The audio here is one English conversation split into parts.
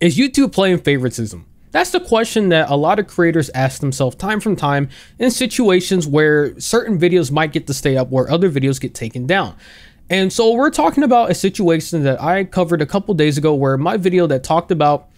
Is YouTube playing favoritism? That's the question that a lot of creators ask themselves time from time in situations where certain videos might get to stay up where other videos get taken down. And so we're talking about a situation that I covered a couple days ago where my video that talked about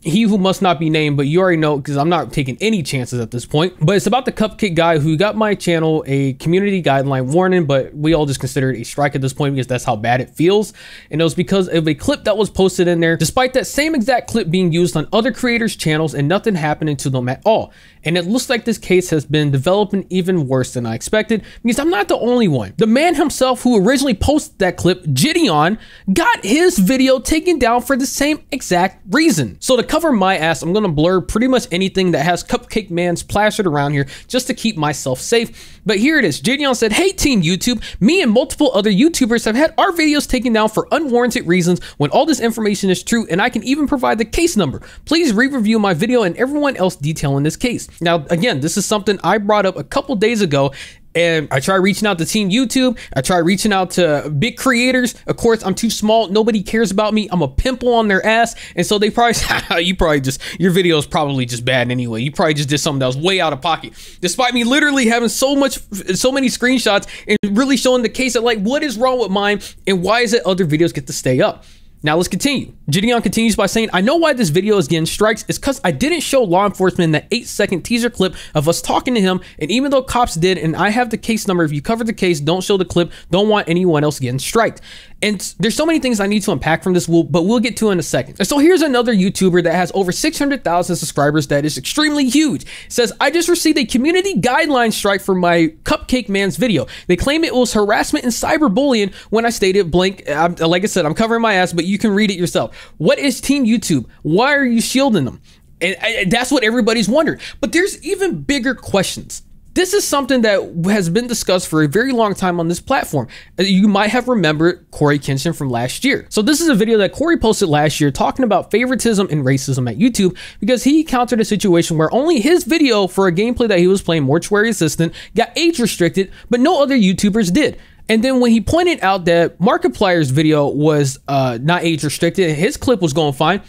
He Who Must Not Be Named, but you already know because I'm not taking any chances at this point, but it's about the cupcake guy who got my channel a community guideline warning, but we all just consider it a strike at this point because that's how bad it feels. And it was because of a clip that was posted in there, despite that same exact clip being used on other creators' channels and nothing happening to them at all. And it looks like this case has been developing even worse than I expected because I'm not the only one. The man himself who originally posted that clip, Jidion, got his video taken down for the same exact reason. So to cover my ass, I'm gonna blur pretty much anything that has Cupcake Man plastered around here just to keep myself safe. But here it is. Jidion said, "Hey team YouTube, me and multiple other YouTubers have had our videos taken down for unwarranted reasons when all this information is true, and I can even provide the case number. Please re-review my video and everyone else detailing this case." Now, again, this is something I brought up a couple days ago, and I try reaching out to Team YouTube. I try reaching out to big creators. Of course, I'm too small. Nobody cares about me. I'm a pimple on their ass. And so they probably say, you probably just, your video is probably just bad anyway. You probably just did something that was way out of pocket. Despite me literally having so many screenshots and really showing the case of like, what is wrong with mine and why is it other videos get to stay up? Now let's continue. Jidion continues by saying, "I know why this video is getting strikes. It's because I didn't show law enforcement in that 8-second teaser clip of us talking to him. And even though cops did, and I have the case number, if you cover the case, don't show the clip. Don't want anyone else getting striked." And there's so many things I need to unpack from this, but we'll get to in a second. And so here's another YouTuber that has over 600,000 subscribers that is extremely huge. It says, "I just received a community guideline strike for my Cupcake Man's video. They claim it was harassment and cyberbullying when I stated blank." Like I said, I'm covering my ass, but you can read it yourself. What is Team YouTube? Why are you shielding them? And that's what everybody's wondering. But there's even bigger questions. This is something that has been discussed for a very long time on this platform. You might have remembered Corey Kenshin from last year. So this is a video that Corey posted last year talking about favoritism and racism at YouTube because he countered a situation where only his video for a gameplay that he was playing, Mortuary Assistant, got age restricted, but no other YouTubers did. And then when he pointed out that Markiplier's video was not age restricted and his clip was going fine,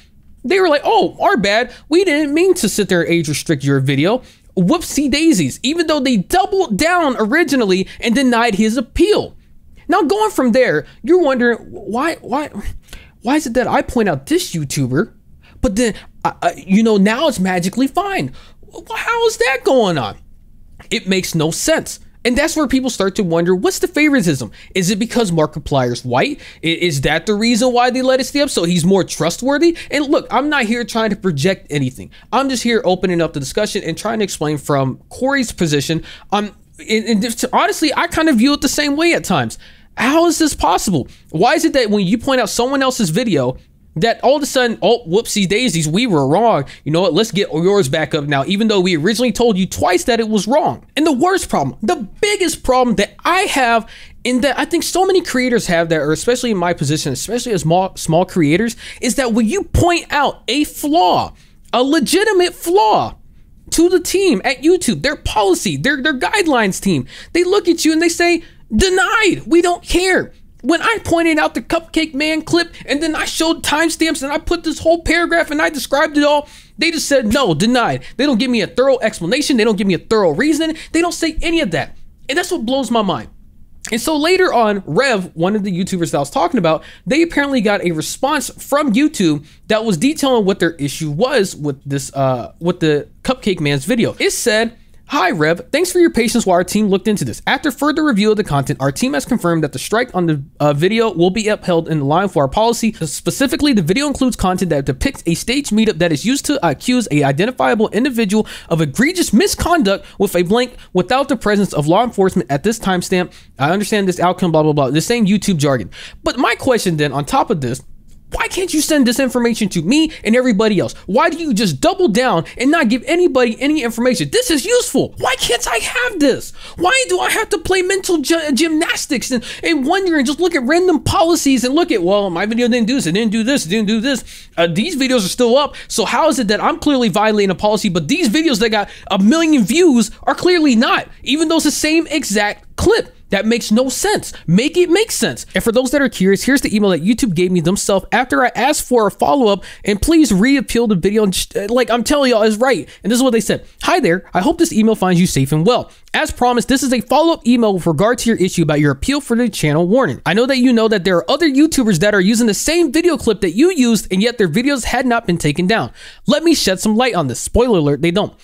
they were like, "Oh, our bad. We didn't mean to sit there and age restrict your video." Whoopsie daisies, even though they doubled down originally and denied his appeal. Now going from there, you're wondering why is it that I point out this YouTuber, but then, you know, now it's magically fine. How is that going on? It makes no sense. And that's where people start to wonder, what's the favoritism? Is it because Markiplier's white? Is that the reason why they let it stay up? So he's more trustworthy? And look, I'm not here trying to project anything. I'm just here opening up the discussion and trying to explain from Corey's position. And honestly, I kind of view it the same way at times. How is this possible? Why is it that when you point out someone else's video, that all of a sudden, oh, whoopsie daisies, we were wrong. You know what? Let's get yours back up now, even though we originally told you twice that it was wrong. And the worst problem, the biggest problem that I have, and that I think so many creators have that, or especially in my position, especially as small creators, is that when you point out a flaw, a legitimate flaw to the team at YouTube, their policy, their guidelines team, they look at you and they say, "Denied, we don't care." When I pointed out the Cupcake Man clip and then I showed timestamps and I put this whole paragraph and I described it all, they just said, "No, denied." They don't give me a thorough explanation. They don't give me a thorough reason. They don't say any of that. And that's what blows my mind. And so later on, Rev, one of the YouTubers that I was talking about, they apparently got a response from YouTube that was detailing what their issue was with this, with the Cupcake Man's video. It said, "Hi Rev, thanks for your patience while our team looked into this. After further review of the content, our team has confirmed that the strike on the video will be upheld in line for our policy. Specifically, the video includes content that depicts a stage meetup that is used to accuse a identifiable individual of egregious misconduct with a blank without the presence of law enforcement at this timestamp. I understand this outcome, blah, blah, blah." The same YouTube jargon. But my question then on top of this, why can't you send this information to me and everybody else? Why do you just double down and not give anybody any information? This is useful. Why can't I have this? Why do I have to play mental gymnastics and wonder and just look at random policies and look at, well, my video didn't do this, it didn't do this, it didn't do this. These videos are still up. So how is it that I'm clearly violating a policy, but these videos that got 1 million views are clearly not, even though it's the same exact clip? That makes no sense. Make it make sense. And for those that are curious, here's the email that YouTube gave me themselves after I asked for a follow-up, and please reappeal the video. And like I'm telling y'all, it's right. And this is what they said. Hi there. I hope this email finds you safe and well. As promised, this is a follow-up email with regard to your issue about your appeal for the channel warning. I know that you know that there are other YouTubers that are using the same video clip that you used, and yet their videos had not been taken down. Let me shed some light on this. Spoiler alert, they don't.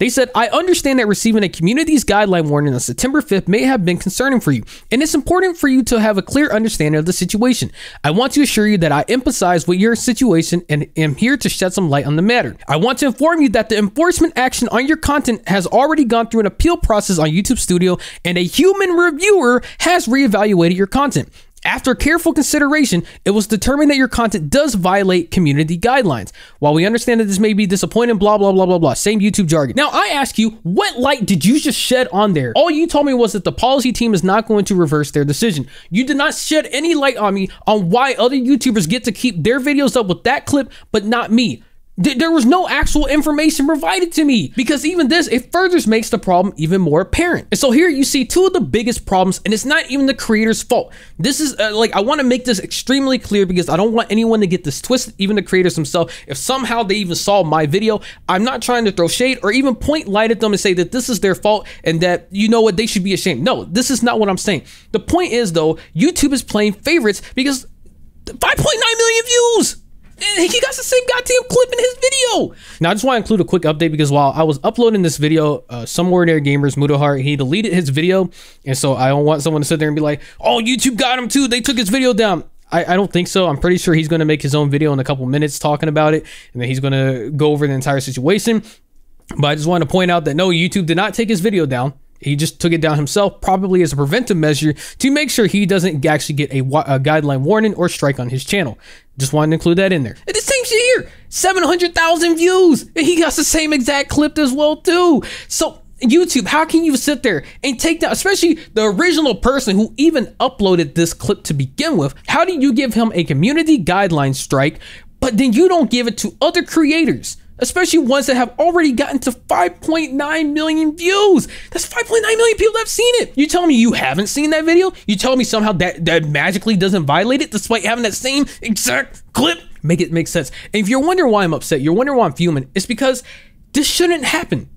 They said, I understand that receiving a community's guideline warning on September 5th may have been concerning for you, and it's important for you to have a clear understanding of the situation. I want to assure you that I empathize with your situation and am here to shed some light on the matter. I want to inform you that the enforcement action on your content has already gone through an appeal process on YouTube Studio, and a human reviewer has reevaluated your content. After careful consideration, it was determined that your content does violate community guidelines. While we understand that this may be disappointing, blah, blah, blah, blah, blah. Same YouTube jargon. Now, I ask you, what light did you just shed on there? All you told me was that the policy team is not going to reverse their decision. You did not shed any light on me on why other YouTubers get to keep their videos up with that clip, but not me. There was no actual information provided to me, because even this, it further makes the problem even more apparent. And so here you see two of the biggest problems, and it's not even the creator's fault. This is like, I want to make this extremely clear because I don't want anyone to get this twisted, even the creators themselves. If somehow they even saw my video, I'm not trying to throw shade or even point light at them and say that this is their fault and that, you know what, they should be ashamed. No, this is not what I'm saying. The point is though, YouTube is playing favorites because 5.9 million views. And he got the same goddamn clip in his video. Now, I just want to include a quick update because while I was uploading this video, somewhere near Gamers Mudoheart, he deleted his video. And so I don't want someone to sit there and be like, oh, YouTube got him too. They took his video down. I don't think so. I'm pretty sure he's going to make his own video in a couple minutes talking about it. And then he's going to go over the entire situation. But I just want to point out that no, YouTube did not take his video down. He just took it down himself, probably as a preventive measure to make sure he doesn't actually get a guideline warning or strike on his channel. Just wanted to include that in there. And the same shit here, 700,000 views. And he got the same exact clip as well too. So YouTube, how can you sit there and take down, especially the original person who even uploaded this clip to begin with? How do you give him a community guideline strike, but then you don't give it to other creators? Especially ones that have already gotten to 5.9 million views. That's 5.9 million people that have seen it. You tell me you haven't seen that video? You tell me somehow that magically doesn't violate it despite having that same exact clip? Make it make sense. And if you're wondering why I'm upset, you're wondering why I'm fuming, it's because this shouldn't happen.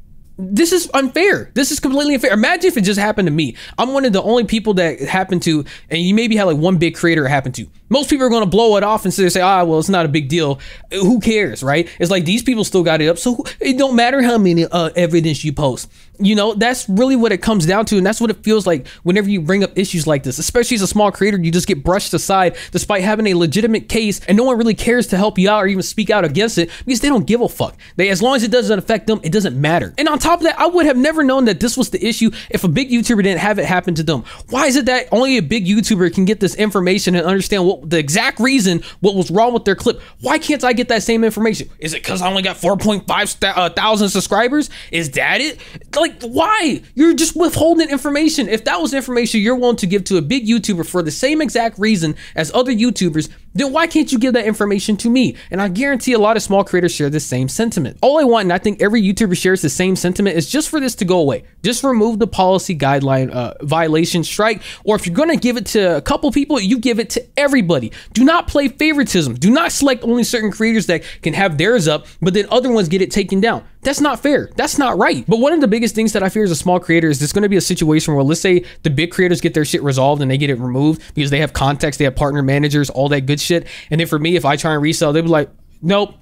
This is unfair. This is completely unfair. Imagine if it just happened to me. I'm one of the only people that happened to, and you maybe had like one big creator it happened to. Most people are going to blow it off and say, ah, well, it's not a big deal. Who cares, right? It's like these people still got it up, so it don't matter how many evidence you post. You know, that's really what it comes down to, and that's what it feels like whenever you bring up issues like this. Especially as a small creator, you just get brushed aside despite having a legitimate case, and no one really cares to help you out or even speak out against it because they don't give a fuck. As long as it doesn't affect them, it doesn't matter. And on top of that, I would have never known that this was the issue if a big YouTuber didn't have it happen to them. Why is it that only a big YouTuber can get this information and understand what the exact reason what was wrong with their clip? Why can't I get that same information? Is it because I only got 4.5 thousand subscribers? Is that it? Like, why? You're just withholding information. If that was information you're willing to give to a big YouTuber for the same exact reason as other YouTubers, then why can't you give that information to me? And I guarantee a lot of small creators share the same sentiment. All I want, and I think every YouTuber shares the same sentiment, is just for this to go away. Just remove the policy guideline violation strike, or if you're gonna give it to a couple people, you give it to everybody. Do not play favoritism. Do not select only certain creators that can have theirs up, but then other ones get it taken down. That's not fair. That's not right. But one of the biggest things that I fear as a small creator is there's going to be a situation where, let's say, the big creators get their shit resolved and they get it removed because they have contacts, they have partner managers, all that good shit. And then for me, if I try and resell, they'd be like, nope.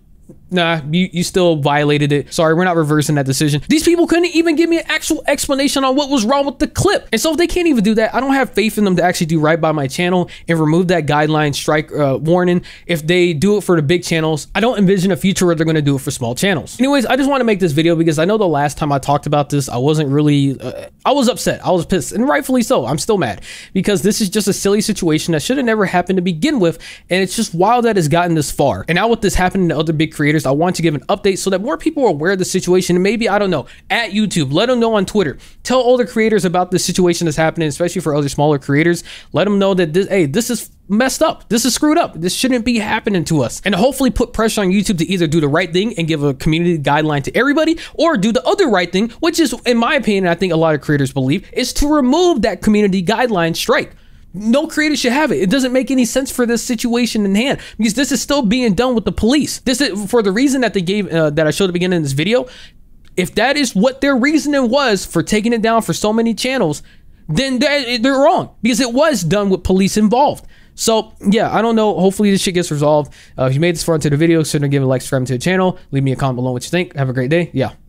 Nah, you still violated it. Sorry, we're not reversing that decision. These people couldn't even give me an actual explanation on what was wrong with the clip. And so if they can't even do that, I don't have faith in them to actually do right by my channel and remove that guideline strike warning. If they do it for the big channels, I don't envision a future where they're going to do it for small channels. Anyways, I just want to make this video because I know the last time I talked about this, I wasn't really, I was upset. I was pissed, and rightfully so. I'm still mad because this is just a silly situation that should have never happened to begin with. And it's just wild that it's gotten this far. And now with this happening to other big creators, creators, I want to give an update so that more people are aware of the situation. And maybe, I don't know, at YouTube, let them know on Twitter, tell older creators about the situation that's happening, especially for other smaller creators. Let them know that this, hey, this is messed up. This is screwed up. This shouldn't be happening to us. And hopefully put pressure on YouTube to either do the right thing and give a community guideline to everybody, or do the other right thing, which is, in my opinion, I think a lot of creators believe, is to remove that community guideline strike. No creator should have it. It doesn't make any sense for this situation in hand, because this is still being done with the police. This is for the reason that they gave, that I showed at the beginning of this video. If that is what their reasoning was for taking it down for so many channels, then they're wrong, because it was done with police involved. So yeah, I don't know. Hopefully this shit gets resolved. If you made this far into the video, consider giving a like, subscribe to the channel, leave me a comment below what you think. Have a great day. Yeah.